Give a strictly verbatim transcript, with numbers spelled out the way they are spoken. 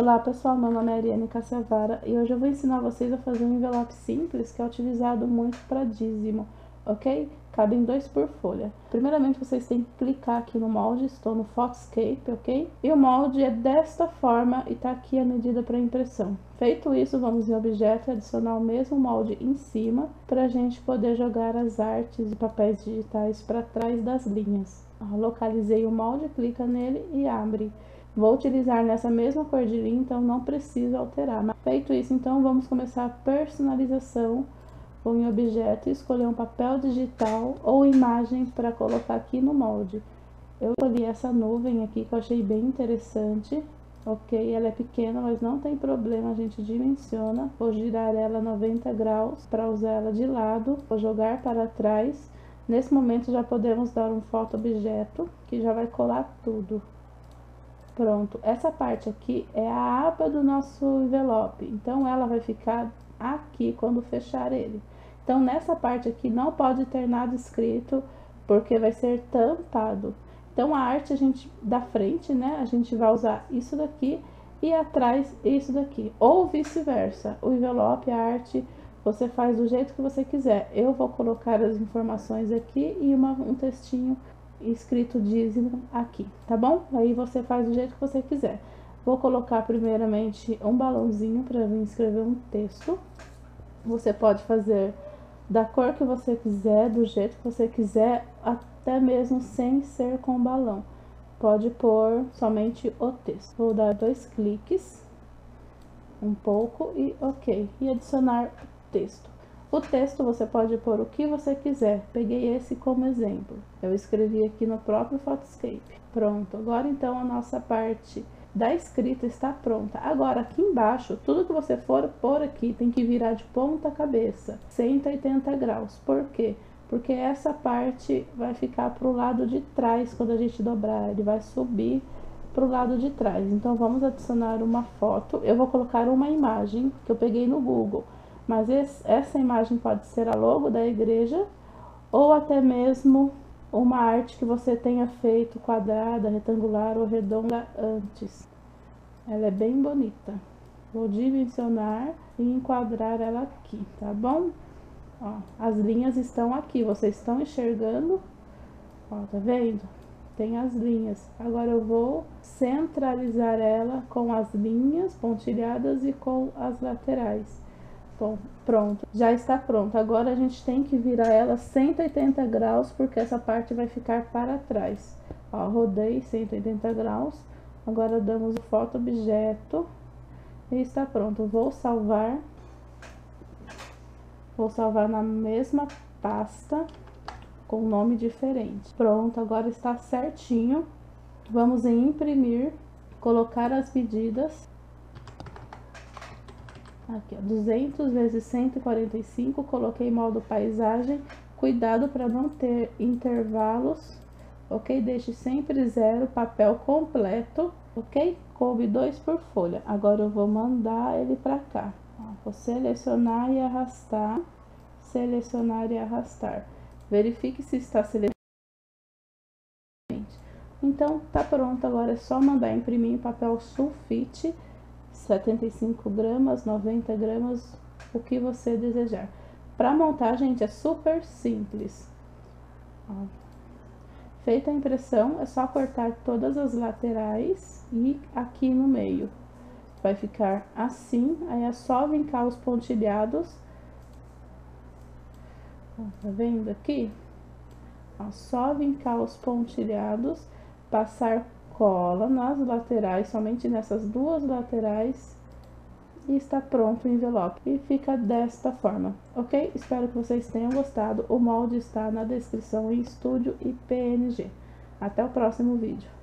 Olá pessoal, meu nome é Ariane Cassiavara e hoje eu vou ensinar vocês a fazer um envelope simples que é utilizado muito para dízimo, ok? Cabem dois por folha. Primeiramente vocês têm que clicar aqui no molde, estou no Photoscape, ok? E o molde é desta forma e tá aqui a medida para impressão. Feito isso, vamos em objeto e adicionar o mesmo molde em cima para a gente poder jogar as artes e papéis digitais para trás das linhas. Localizei o molde, clica nele e abre. Vou utilizar nessa mesma cor de linha, então não preciso alterar. Mas, feito isso, então vamos começar a personalização. Vou em objeto e escolher um papel digital ou imagem para colocar aqui no molde. Eu escolhi essa nuvem aqui que eu achei bem interessante, ok? Ela é pequena, mas não tem problema, a gente dimensiona. Vou girar ela noventa graus para usar ela de lado, vou jogar para trás. Nesse momento já podemos dar um foto objeto que já vai colar tudo. Pronto, essa parte aqui é a aba do nosso envelope, então ela vai ficar aqui quando fechar ele. Então nessa parte aqui não pode ter nada escrito, porque vai ser tampado. Então a arte a gente, da frente, né, a gente vai usar isso daqui e atrás isso daqui, ou vice-versa. O envelope, a arte, você faz do jeito que você quiser. Eu vou colocar as informações aqui e uma, um textinho escrito dízimo aqui, tá bom? Aí você faz do jeito que você quiser. Vou colocar primeiramente um balãozinho para vir escrever um texto. Você pode fazer da cor que você quiser, do jeito que você quiser, até mesmo sem ser com balão. Pode pôr somente o texto. Vou dar dois cliques, um pouco e ok, e adicionar texto. O texto você pode pôr o que você quiser, peguei esse como exemplo. Eu escrevi aqui no próprio Photoscape. Pronto, agora então a nossa parte da escrita está pronta. Agora aqui embaixo, tudo que você for pôr aqui tem que virar de ponta cabeça, cento e oitenta graus. Por quê? Porque essa parte vai ficar para o lado de trás quando a gente dobrar, ele vai subir para o lado de trás. Então vamos adicionar uma foto, eu vou colocar uma imagem que eu peguei no Google. Mas esse, essa imagem pode ser a logo da igreja ou até mesmo uma arte que você tenha feito quadrada, retangular ou redonda antes. Ela é bem bonita. Vou dimensionar e enquadrar ela aqui, tá bom? Ó, as linhas estão aqui, vocês estão enxergando? Ó, tá vendo? Tem as linhas. Agora eu vou centralizar ela com as linhas pontilhadas e com as laterais. Bom, pronto, já está pronto. Agora a gente tem que virar ela cento e oitenta graus, porque essa parte vai ficar para trás. Ó, rodei cento e oitenta graus. Agora damos o foto objeto e está pronto. Vou salvar. Vou salvar na mesma pasta com nome diferente. Pronto, agora está certinho. Vamos em imprimir, colocar as medidas. Aqui, ó, duzentos vezes cento e quarenta e cinco, coloquei modo paisagem, cuidado para não ter intervalos, ok? Deixe sempre zero, papel completo, ok? Coube dois por folha. Agora eu vou mandar ele para cá, ó, vou selecionar e arrastar, selecionar e arrastar. Verifique se está selecionado. Então, tá pronto, agora é só mandar imprimir em papel sulfite, setenta e cinco gramas, noventa gramas, o que você desejar. Para montar, gente, é super simples. Ó. Feita a impressão, é só cortar todas as laterais e aqui no meio. Vai ficar assim, aí é só vincar os pontilhados. Ó, tá vendo aqui? Ó, só vincar os pontilhados, passar cola nas laterais, somente nessas duas laterais, e está pronto o envelope. E fica desta forma, ok? Espero que vocês tenham gostado. O molde está na descrição em estúdio e P N G. Até o próximo vídeo.